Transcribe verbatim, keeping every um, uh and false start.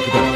Let's